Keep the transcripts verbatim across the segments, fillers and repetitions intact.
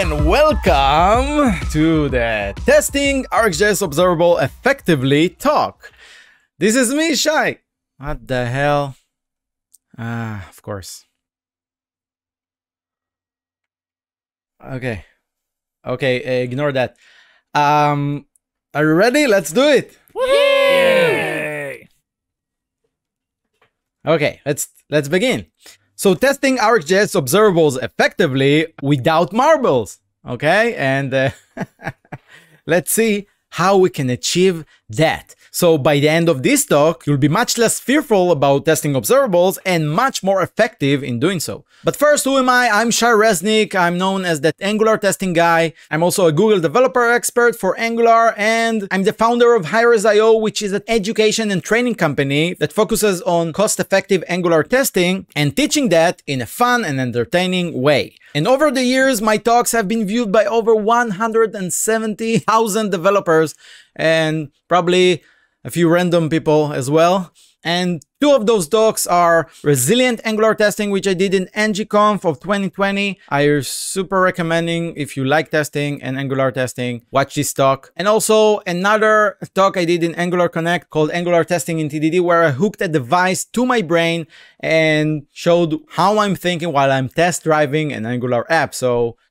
and welcome to the Testing RxJS Observable Effectively Talk. This is me, Shai. What the hell? Ah, of course. Okay. Okay, ignore that. Um, are you ready? Let's do it. Yay! Okay, let's let's begin. So testing RxJS observables effectively without marbles, okay? And uh, let's see how we can achieve that. So by the end of this talk, you'll be much less fearful about testing observables and much more effective in doing so. But first, who am I? I'm Shai Reznik. I'm known as the Angular testing guy. I'm also a Google developer expert for Angular, and I'm the founder of hires dot i o, which is an education and training company that focuses on cost-effective Angular testing and teaching that in a fun and entertaining way. And over the years, my talks have been viewed by over one hundred seventy thousand developers and probably a few random people as well. And two of those talks are Resilient Angular Testing, which I did in N G conf of twenty twenty. I'm super recommending if you like testing and Angular testing, watch this talk. And also another talk I did in Angular Connect called Angular Testing in T D D, where I hooked a device to my brain and showed how I'm thinking while I'm test driving an Angular app. So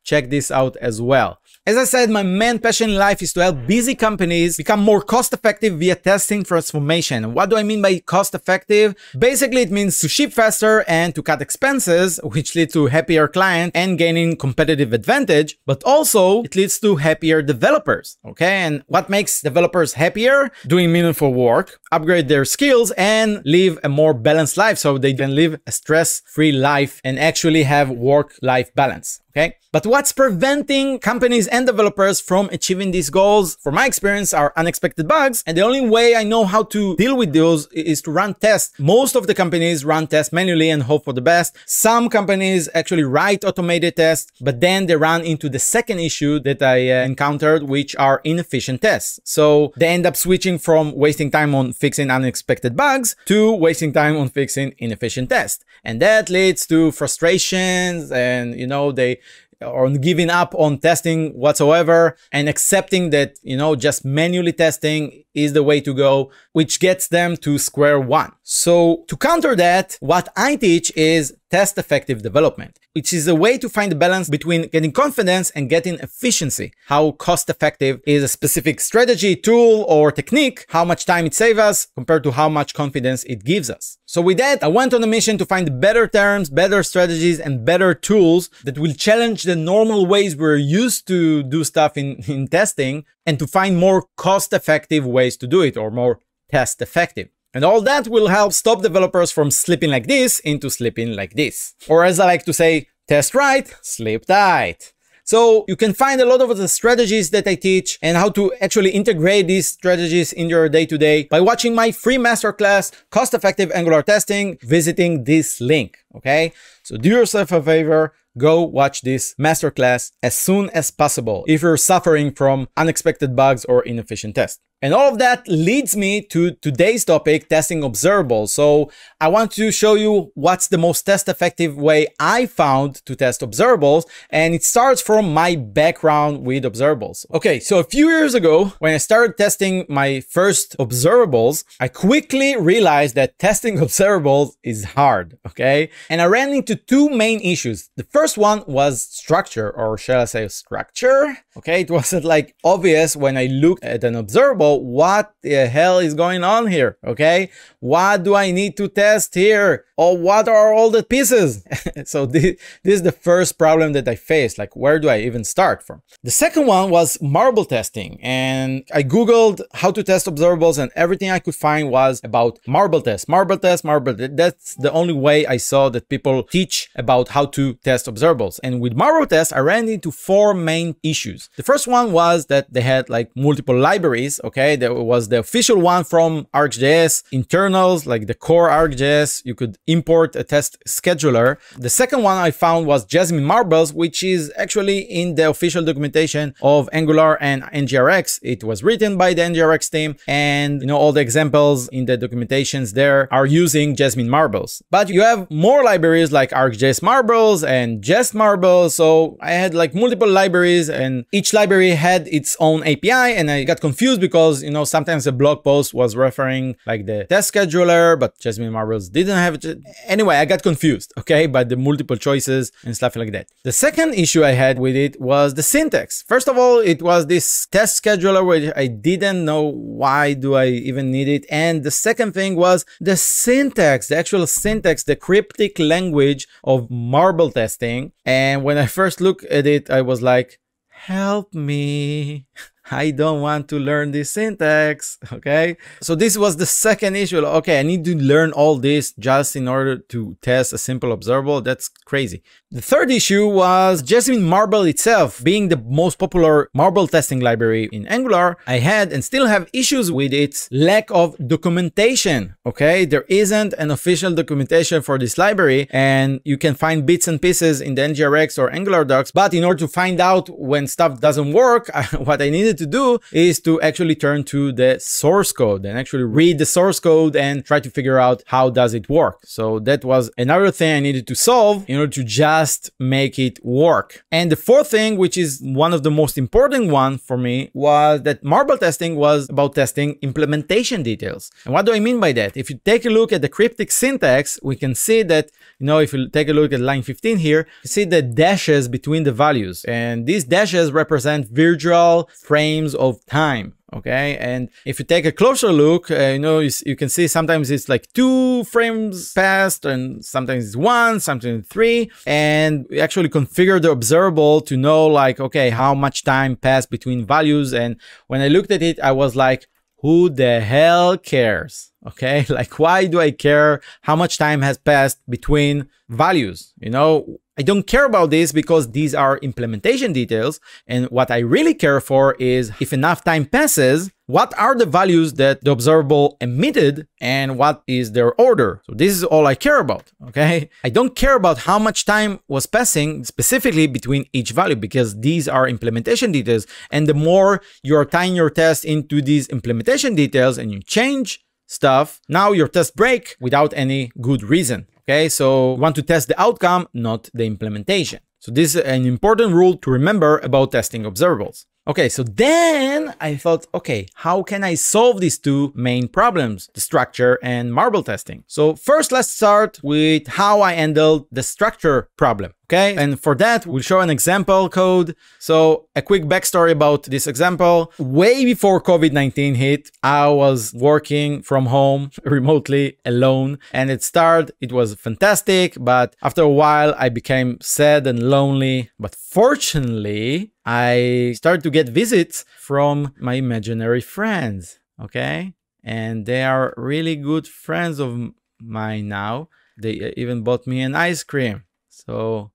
check this out as well. As I said, my main passion in life is to help busy companies become more cost-effective via testing transformation. What do I mean by cost-effective? Basically, it means to ship faster and to cut expenses, which leads to happier clients and gaining competitive advantage, but also it leads to happier developers, okay? And what makes developers happier? Doing meaningful work, upgrade their skills, and live a more balanced life so they can live a stress-free life and actually have work-life balance. Okay. But what's preventing companies and developers from achieving these goals, from my experience, are unexpected bugs. And the only way I know how to deal with those is to run tests. Most of the companies run tests manually and hope for the best. Some companies actually write automated tests, but then they run into the second issue that I uh, encountered, which are inefficient tests. So they end up switching from wasting time on fixing unexpected bugs to wasting time on fixing inefficient tests. And that leads to frustrations and, you know, they or giving up on testing whatsoever and accepting that, you know, just manually testing is the way to go, which gets them to square one. So to counter that, what I teach is test effective development, which is a way to find the balance between getting confidence and getting efficiency. How cost effective is a specific strategy, tool, or technique, how much time it saves us compared to how much confidence it gives us. So with that, I went on a mission to find better terms, better strategies, and better tools that will challenge the normal ways we're used to do stuff in, in testing, and to find more cost effective ways to do it, or more test effective. And all that will help stop developers from slipping like this into slipping like this. Or as I like to say, test right, sleep tight. So you can find a lot of the strategies that I teach and how to actually integrate these strategies in your day-to-day by watching my free masterclass, Cost-Effective Angular Testing, visiting this link, okay? So do yourself a favor, go watch this masterclass as soon as possible if you're suffering from unexpected bugs or inefficient tests. And all of that leads me to today's topic, testing observables. So I want to show you what's the most test effective way I found to test observables. And it starts from my background with observables. Okay, so a few years ago, when I started testing my first observables, I quickly realized that testing observables is hard, okay? And I ran into two main issues. The first one was structure, or shall I say structure? Okay, it wasn't like obvious when I looked at an observable, what the hell is going on here? Okay, what do I need to test here? Or what are all the pieces? So this, this is the first problem that I faced. Like, where do I even start from? The second one was marble testing. And I Googled how to test observables, and everything I could find was about marble tests, marble tests, marble tests. That's the only way I saw that people teach about how to test observables. And with marble tests, I ran into four main issues. The first one was that they had like multiple libraries. Okay, there was the official one from ArcJS, internals, like the core ArcJS. You could import a test scheduler. The second one I found was Jasmine Marbles, which is actually in the official documentation of Angular and N G R X. It was written by the N G R X team, and you know, all the examples in the documentations there are using Jasmine Marbles. But you have more libraries like ArcJS Marbles and Jest Marbles. So I had like multiple libraries, and each library had its own A P I, and I got confused because, you know, sometimes a blog post was referring like the test scheduler, but Jasmine Marbles didn't have it. Anyway, I got confused, okay, by the multiple choices and stuff like that. The second issue I had with it was the syntax. First of all, it was this test scheduler, which I didn't know why do I even need it. And the second thing was the syntax, the actual syntax, the cryptic language of marble testing. And when I first looked at it, I was like, help me. I don't want to learn this syntax, okay? So this was the second issue. Okay, I need to learn all this just in order to test a simple observable. That's crazy. The third issue was Jasmine Marble itself. Being the most popular marble testing library in Angular, I had and still have issues with its lack of documentation, okay? There isn't an official documentation for this library, and you can find bits and pieces in the N G R X or Angular docs, but in order to find out when stuff doesn't work, what I needed to do is to actually turn to the source code and actually read the source code and try to figure out how does it work. So that was another thing I needed to solve in order to just make it work. And the fourth thing, which is one of the most important one for me, was that marble testing was about testing implementation details. And what do I mean by that? If you take a look at the cryptic syntax, we can see that, you know, if you take a look at line fifteen here, you see the dashes between the values, and these dashes represent virtual frames of time. Okay, and if you take a closer look, uh, you know, you, you can see sometimes it's like two frames past, and sometimes it's one, sometimes three, and we actually configure the observable to know like, okay, how much time passed between values. And when I looked at it, I was like, who the hell cares? Okay, like, why do I care how much time has passed between values? You know, I don't care about this because these are implementation details. And what I really care for is if enough time passes, what are the values that the observable emitted and what is their order? So this is all I care about, okay? I don't care about how much time was passing specifically between each value, because these are implementation details. And the more you're tying your test into these implementation details and you change stuff, now your test breaks without any good reason. Okay, so you want to test the outcome, not the implementation. So this is an important rule to remember about testing observables. Okay, so then I thought, okay, how can I solve these two main problems, the structure and marble testing? So first, let's start with how I handled the structure problem. Okay, and for that, we'll show an example code. So a quick backstory about this example. Way before COVID nineteen hit, I was working from home remotely alone, and it started, it was fantastic, but after a while I became sad and lonely. But fortunately, I started to get visits from my imaginary friends, okay? And they are really good friends of mine now. They even bought me an ice cream. So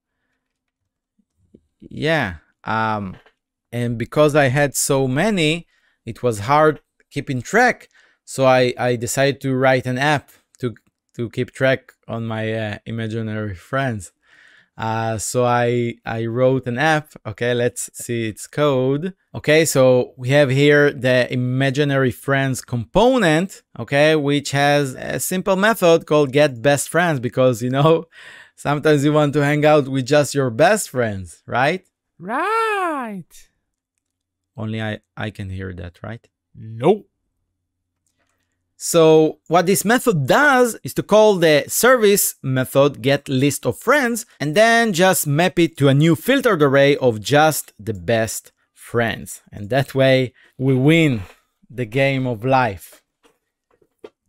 yeah, um, and because I had so many, it was hard keeping track. So I, I decided to write an app to, to keep track on my uh, imaginary friends. Uh, so I, I wrote an app. Okay, let's see its code. Okay, so we have here the imaginary friends component, okay, which has a simple method called get best friends, because, you know, sometimes you want to hang out with just your best friends, right? Right. Only I, I can hear that, right? Nope. So what this method does is to call the service method get list of friends, and then just map it to a new filtered array of just the best friends. And that way we win the game of life.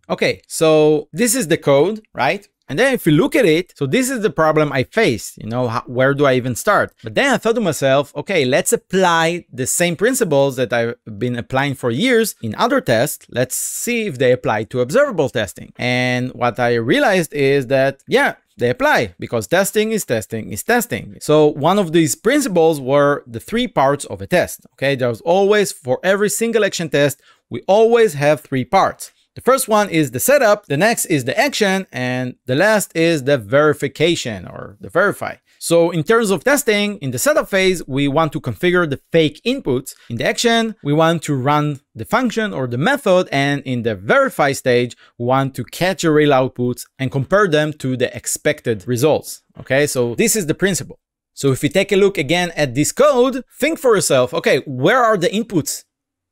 Okay, so this is the code, right? And then if you look at it, so this is the problem I faced, you know, how, where do I even start? But then I thought to myself, okay, let's apply the same principles that I've been applying for years in other tests. Let's see if they apply to observable testing. And what I realized is that, yeah, they apply, because testing is testing is testing. So one of these principles were the three parts of a test. Okay, there's always, for every single action test, we always have three parts. The first one is the setup, the next is the action, and the last is the verification or the verify. So in terms of testing, in the setup phase, we want to configure the fake inputs. In the action, we want to run the function or the method, and in the verify stage, we want to catch the real outputs and compare them to the expected results. Okay, so this is the principle. So if you take a look again at this code, think for yourself, okay, where are the inputs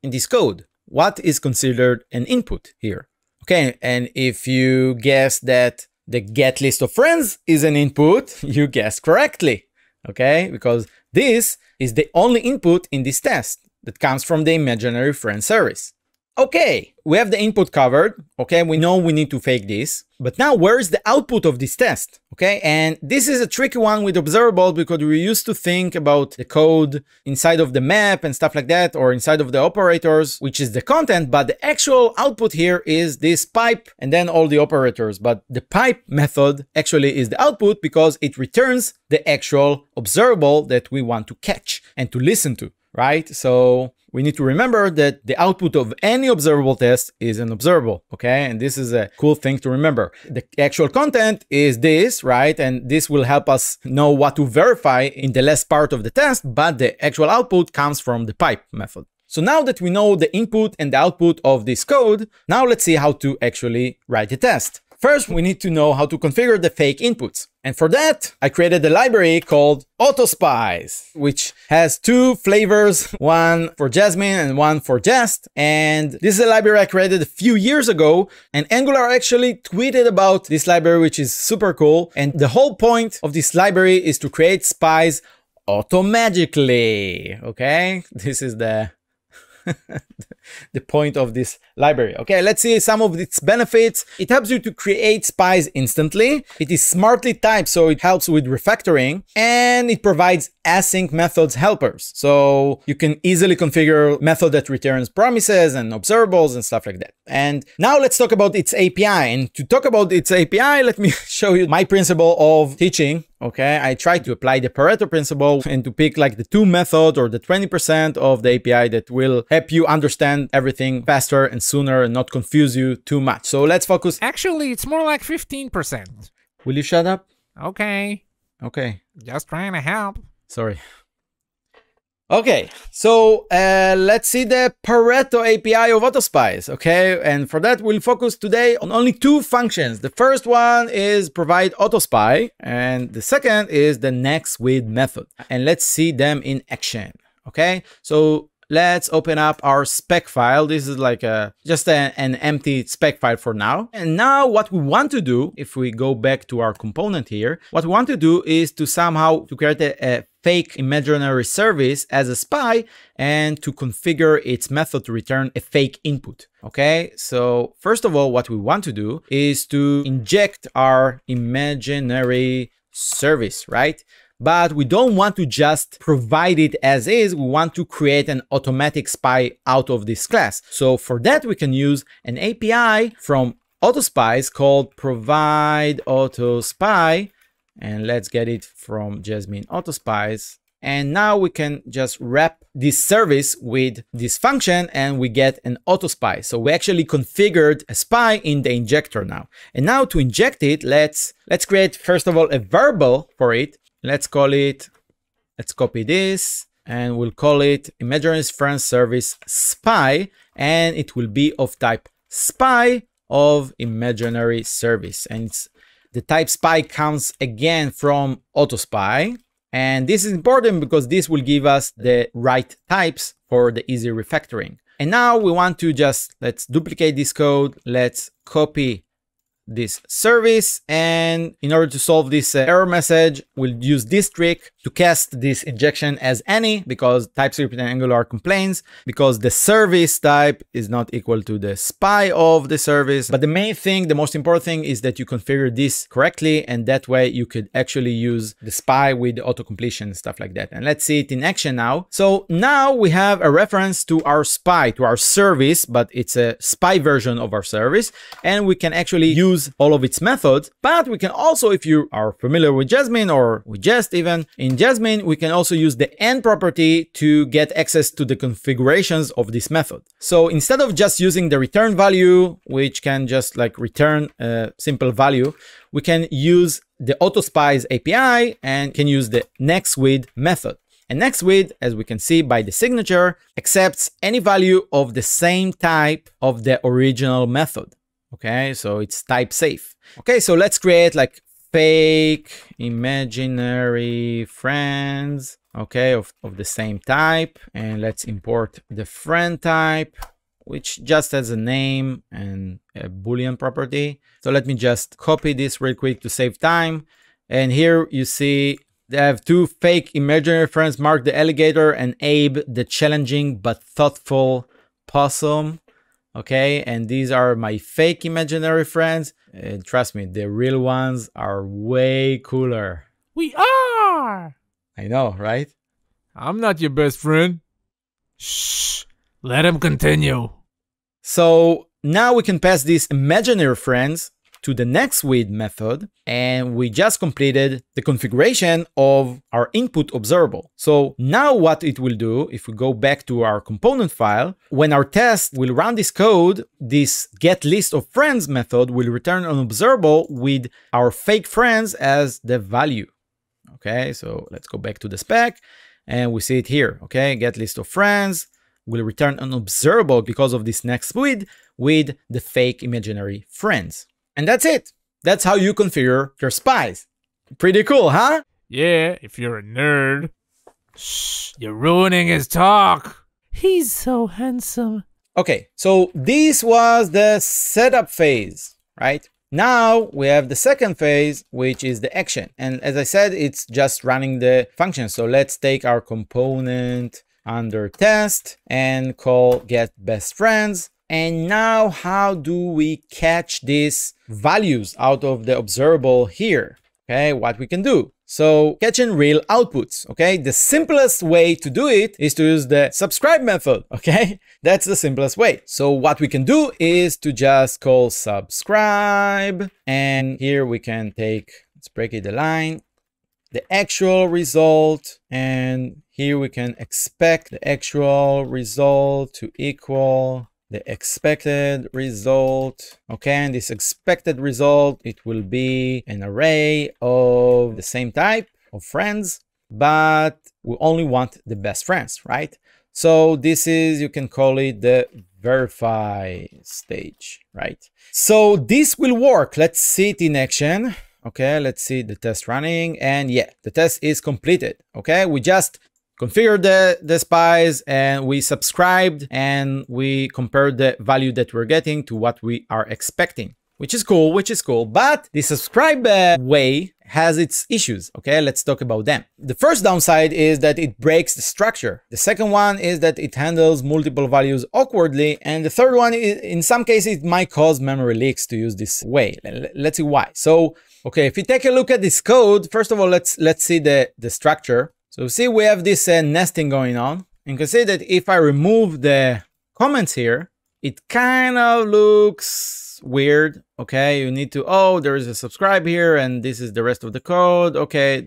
in this code? What is considered an input here? Okay, and if you guess that the get list of friends is an input, you guessed correctly, okay? Because this is the only input in this test that comes from the imaginary friend service. Okay, we have the input covered, okay? We know we need to fake this, but now where is the output of this test, okay? And this is a tricky one with observables, because we used to think about the code inside of the map and stuff like that, or inside of the operators, which is the content, but the actual output here is this pipe and then all the operators. But the pipe method actually is the output, because it returns the actual observable that we want to catch and to listen to, right? So we need to remember that the output of any observable test is an observable, okay? And this is a cool thing to remember. The actual content is this, right? And this will help us know what to verify in the last part of the test, but the actual output comes from the pipe method. So now that we know the input and the output of this code, now let's see how to actually write the test. First, we need to know how to configure the fake inputs. And for that, I created a library called AutoSpies, which has two flavors, one for Jasmine and one for Jest. And this is a library I created a few years ago, and Angular actually tweeted about this library, which is super cool. And the whole point of this library is to create spies automagically, okay? This is the the point of this library. Okay, let's see some of its benefits. It helps you to create spies instantly. It is smartly typed, so it helps with refactoring, and it provides async methods helpers. So you can easily configure method that returns promises and observables and stuff like that. And now let's talk about its A P I. And to talk about its A P I, let me show you my principle of teaching. Okay, I tried to apply the Pareto principle and to pick like the two method or the twenty percent of the A P I that will help you understand everything faster and sooner and not confuse you too much. So let's focus. Actually, it's more like fifteen percent. Will you shut up? Okay. Okay. Just trying to help. Sorry. Okay, so uh, let's see the Pareto A P I of AutoSpies, okay? And for that, we'll focus today on only two functions. The first one is provide AutoSpy, and the second is the next with method. And let's see them in action, okay? So let's open up our spec file. This is like a just a, an empty spec file for now. And now what we want to do, if we go back to our component here, what we want to do is to somehow to create a, a fake imaginary service as a spy and to configure its method to return a fake input. Okay, so first of all, what we want to do is to inject our imaginary service, right? But we don't want to just provide it as is. We want to create an automatic spy out of this class. So for that, we can use an A P I from AutoSpies called provide AutoSpy. And let's get it from Jasmine AutoSpies. And now we can just wrap this service with this function and we get an AutoSpy. So we actually configured a spy in the injector now. And now to inject it, let's let's create, first of all, a variable for it. Let's call it, let's copy this, and we'll call it imaginary friend service spy, and it will be of type spy of imaginary service. And it's, the type spy comes again from AutoSpy. And this is important because this will give us the right types for the easy refactoring. And now we want to just, let's duplicate this code. Let's copy this service. And in order to solve this uh, error message, we'll use this trick to cast this injection as any, because TypeScript and Angular complains because the service type is not equal to the spy of the service. But the main thing, the most important thing, is that you configure this correctly, and that way you could actually use the spy with auto-completion and stuff like that. And let's see it in action now. So now we have a reference to our spy, to our service, but it's a spy version of our service, and we can actually use all of its methods. But we can also, if you are familiar with Jasmine or with Jest even, in Jasmine, we can also use the end property to get access to the configurations of this method. So instead of just using the return value, which can just like return a simple value, we can use the AutoSpies A P I and can use the nextWith method. And nextWith, as we can see by the signature, accepts any value of the same type of the original method. Okay, so it's type safe. Okay, so let's create like fake imaginary friends, okay, of, of the same type. And let's import the friend type, which just has a name and a Boolean property. So let me just copy this real quick to save time. And here you see they have two fake imaginary friends, Mark the alligator and Abe the challenging but thoughtful possum. Okay, and these are my fake imaginary friends. Uh, trust me, the real ones are way cooler. We are! I know, right? I'm not your best friend. Shh, let him continue. So now we can pass these imaginary friends to the nextWith method, and we just completed the configuration of our input observable. So now what it will do, if we go back to our component file, when our test will run this code, this getListOfFriends method will return an observable with our fake friends as the value. Okay, so let's go back to the spec and we see it here. Okay, getListOfFriends will return an observable because of this nextWith with the fake imaginary friends. And that's it. That's how you configure your spies. Pretty cool, huh? Yeah, if you're a nerd. Shh, you're ruining his talk. He's so handsome. Okay, so this was the setup phase, right? Now we have the second phase, which is the action. And as I said, it's just running the function. So let's take our component under test and call get best friends. And now how do we catch these values out of the observable here? Okay, what we can do. So catching real outputs, okay? The simplest way to do it is to use the subscribe method, okay? That's the simplest way. So what we can do is to just call subscribe. And here we can take, let's break it a line, the actual result. And here we can expect the actual result to equal the expected result. Okay, and this expected result, it will be an array of the same type of friends, but we only want the best friends, right? So this is, you can call it the verify stage, right? So this will work. Let's see it in action. Okay, let's see the test running. And yeah, the test is completed. Okay, we just configured the, the spies and we subscribed and we compared the value that we're getting to what we are expecting, which is cool, which is cool. But the subscribe uh, way has its issues. Okay, let's talk about them. The first downside is that it breaks the structure. The second one is that it handles multiple values awkwardly. And the third one is, in some cases, it might cause memory leaks to use this way. Let's see why. So, okay, if you take a look at this code, first of all, let's, let's see the, the structure. So see, we have this uh, nesting going on. You can see that if I remove the comments here, it kind of looks weird. Okay, you need to, oh, there is a subscribe here and this is the rest of the code. Okay,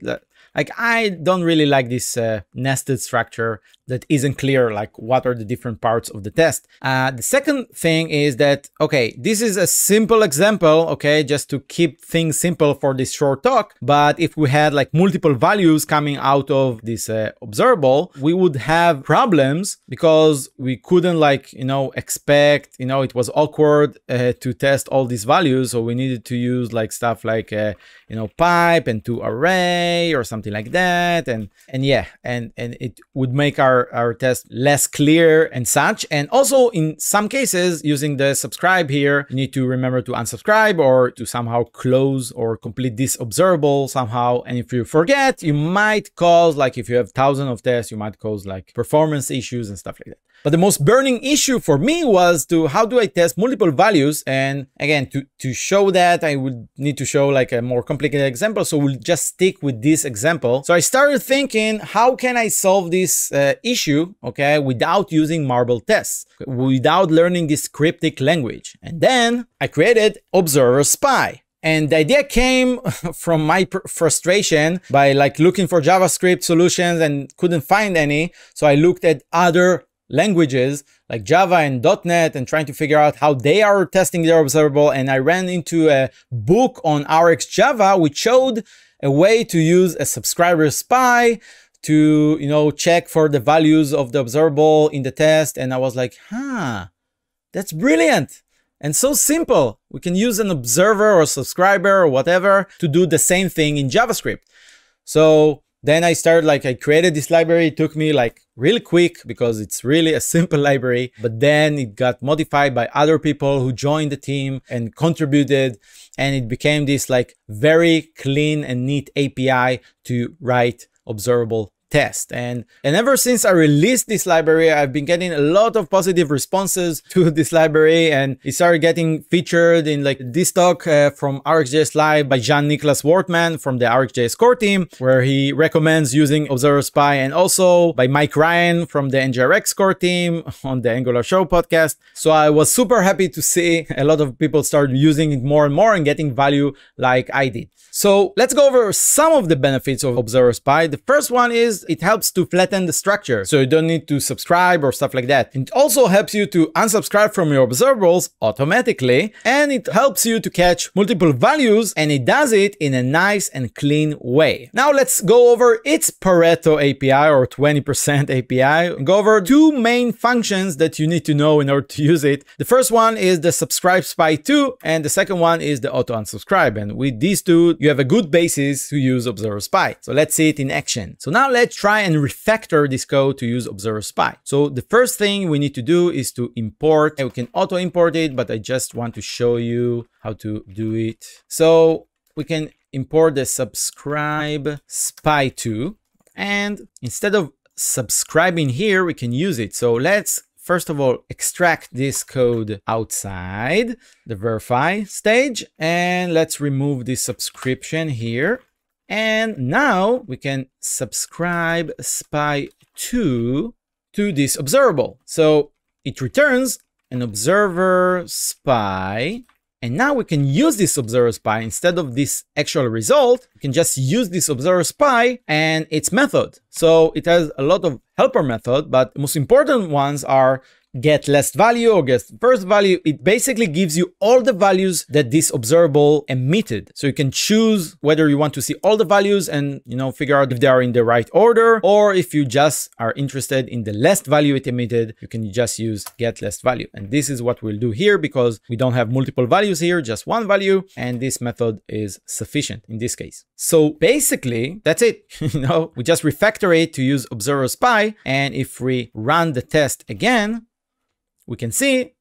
like I don't really like this uh, nested structure that isn't clear, like what are the different parts of the test. Uh, the second thing is that, okay, this is a simple example, okay, just to keep things simple for this short talk. But if we had like multiple values coming out of this uh, observable, we would have problems because we couldn't like, you know, expect, you know, it was awkward uh, to test all these values. So we needed to use like stuff like, uh, you know, pipe and to array or something something like that. And, and yeah, and, and it would make our, our test less clear and such. And also in some cases using the subscribe here, you need to remember to unsubscribe or to somehow close or complete this observable somehow. And if you forget, you might cause, like if you have thousands of tests, you might cause like performance issues and stuff like that. But the most burning issue for me was to how do I test multiple values? And again, to, to show that I would need to show like a more complicated example. So we'll just stick with this example. So I started thinking, how can I solve this uh, issue, okay, without using Marble Tests, without learning this cryptic language? And then I created ObserverSpy. And the idea came from my frustration by like looking for JavaScript solutions and couldn't find any. So I looked at other languages like Java and dot net and trying to figure out how they are testing their observable. And I ran into a book on RxJava, which showed a way to use a subscriber spy to, you know, check for the values of the observable in the test. And I was like, huh, that's brilliant. And so simple. We can use an observer or subscriber or whatever to do the same thing in JavaScript. So then I started, like I created this library. It took me like really quick because it's really a simple library, but then it got modified by other people who joined the team and contributed. And it became this like very clean and neat A P I to write observable test. And, and ever since I released this library, I've been getting a lot of positive responses to this library. And it started getting featured in like this talk uh, from RxJS Live by Jean-Nicolas Wortmann from the RxJS core team, where he recommends using ObserverSpy, and also by Mike Ryan from the N G R X core team on the Angular Show podcast. So I was super happy to see a lot of people start using it more and more and getting value like I did. So let's go over some of the benefits of ObserverSpy. The first one is it helps to flatten the structure, so you don't need to subscribe or stuff like that. It also helps you to unsubscribe from your observables automatically, and it helps you to catch multiple values, and it does it in a nice and clean way. Now let's go over its Pareto A P I or twenty percent A P I. Go over two main functions that you need to know in order to use it. The first one is the subscribe spy two, and the second one is the auto unsubscribe. And with these two, you have a good basis to use ObserverSpy. So let's see it in action. So now let's Let's try and refactor this code to use ObserverSpy. So the first thing we need to do is to import, and we can auto import it, but I just want to show you how to do it. So we can import the subscribe spy two, and instead of subscribing here, we can use it. So let's first of all extract this code outside the verify stage, and let's remove this subscription here. And now we can subscribe spy two to this observable. So it returns an observer spy. And now we can use this observer spy instead of this actual result. We can just use this observer spy and its method. So it has a lot of helper method, but the most important ones are get last value or get first value. It basically gives you all the values that this observable emitted. So you can choose whether you want to see all the values and, you know, figure out if they are in the right order, or if you just are interested in the last value it emitted, you can just use get last value. And this is what we'll do here because we don't have multiple values here, just one value. And this method is sufficient in this case. So basically that's it. You know, we just refactor it to use ObserverSpy. And if we run the test again, we can see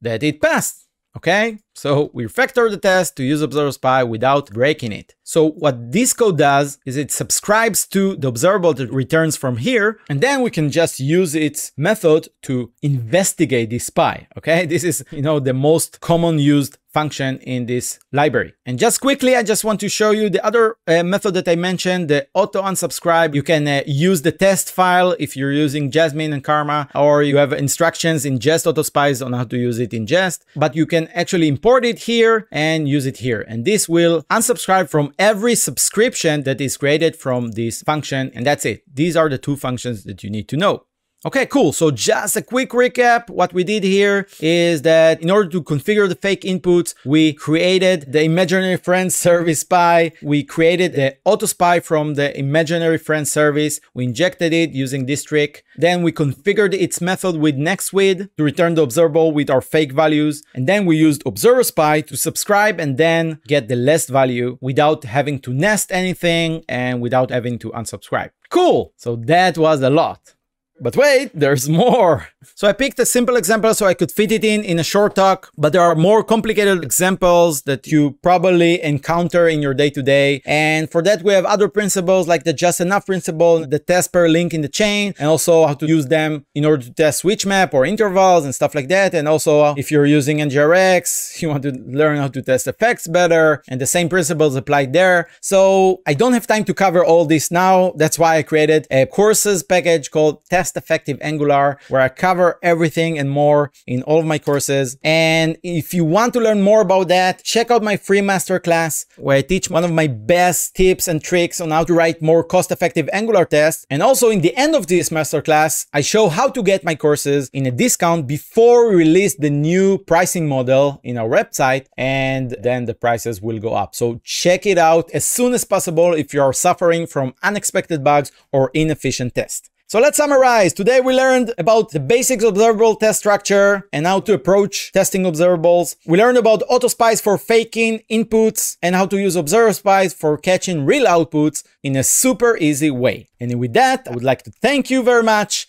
that it passed, okay? So we refactor the test to use ObserverSpy without breaking it. So what this code does is it subscribes to the observable that returns from here, and then we can just use its method to investigate this spy, okay? This is, you know, the most common used function in this library. And just quickly, I just want to show you the other uh, method that I mentioned, the auto unsubscribe. You can uh, use the test file if you're using Jasmine and Karma, or you have instructions in Jest AutoSpies on how to use it in Jest, but you can actually import it here and use it here. And this will unsubscribe from every subscription that is created from this function. And that's it. These are the two functions that you need to know. Okay, cool. So just a quick recap. What we did here is that in order to configure the fake inputs, we created the imaginary friend service spy. We created the AutoSpy from the imaginary friend service. We injected it using this trick. Then we configured its method with next with to return the observable with our fake values. And then we used ObserverSpy to subscribe and then get the last value without having to nest anything and without having to unsubscribe. Cool. So that was a lot. But wait, there's more. So I picked a simple example so I could fit it in in a short talk, but there are more complicated examples that you probably encounter in your day-to-day. And for that, we have other principles like the just enough principle, the test per link in the chain, and also how to use them in order to test switch map or intervals and stuff like that. And also if you're using N G R X, you want to learn how to test effects better, and the same principles applied there. So I don't have time to cover all this now. That's why I created a courses package called Test Effective Angular, where I cover everything and more in all of my courses. And if you want to learn more about that, check out my free masterclass where I teach one of my best tips and tricks on how to write more cost-effective Angular tests. And also in the end of this masterclass, I show how to get my courses in a discount before we release the new pricing model in our website, and then the prices will go up. So check it out as soon as possible if you are suffering from unexpected bugs or inefficient tests. So let's summarize. Today we learned about the basics of observable test structure and how to approach testing observables. We learned about AutoSpies for faking inputs and how to use ObserverSpies for catching real outputs in a super easy way. And with that, I would like to thank you very much.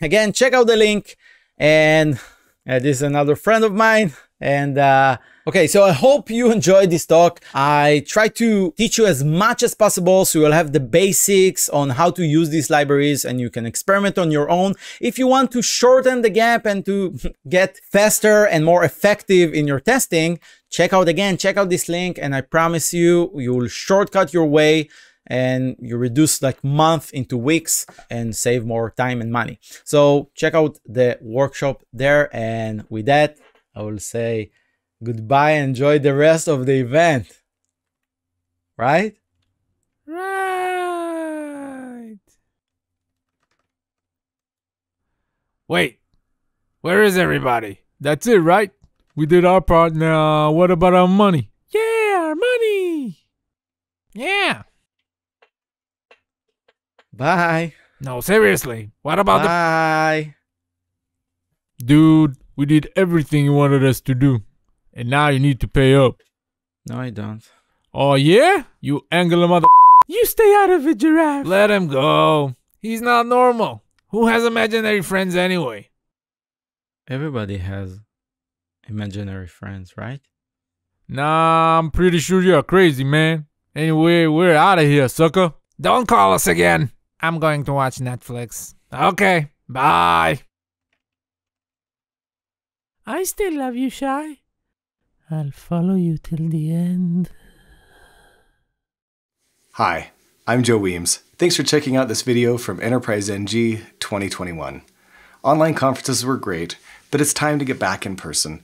Again, check out the link. And uh, this is another friend of mine. And uh, okay, so I hope you enjoyed this talk. I try to teach you as much as possible, so you'll have the basics on how to use these libraries and you can experiment on your own. If you want to shorten the gap and to get faster and more effective in your testing, check out again, check out this link, and I promise you, you'll shortcut your way and you reduce like month into weeks and save more time and money. So check out the workshop there. And with that, I will say goodbye and enjoy the rest of the event. Right? Right. Wait, where is everybody? That's it, right? We did our part. Now, what about our money? Yeah, our money. Yeah. Bye. No, seriously. What about the... Bye. Dude. We did everything you wanted us to do, and now you need to pay up. No, I don't. Oh, yeah? You Angular mother... You stay out of it, Giraffe. Let him go. He's not normal. Who has imaginary friends anyway? Everybody has imaginary friends, right? Nah, I'm pretty sure you're crazy, man. Anyway, we're out of here, sucker. Don't call us again. I'm going to watch Netflix. Okay, bye. I still love you, Shai. I'll follow you till the end. Hi, I'm Joe Weems. Thanks for checking out this video from Enterprise N G twenty twenty-one. Online conferences were great, but it's time to get back in person.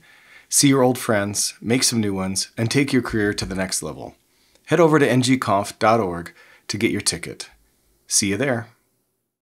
See your old friends, make some new ones, and take your career to the next level. Head over to N G conf dot org to get your ticket. See you there.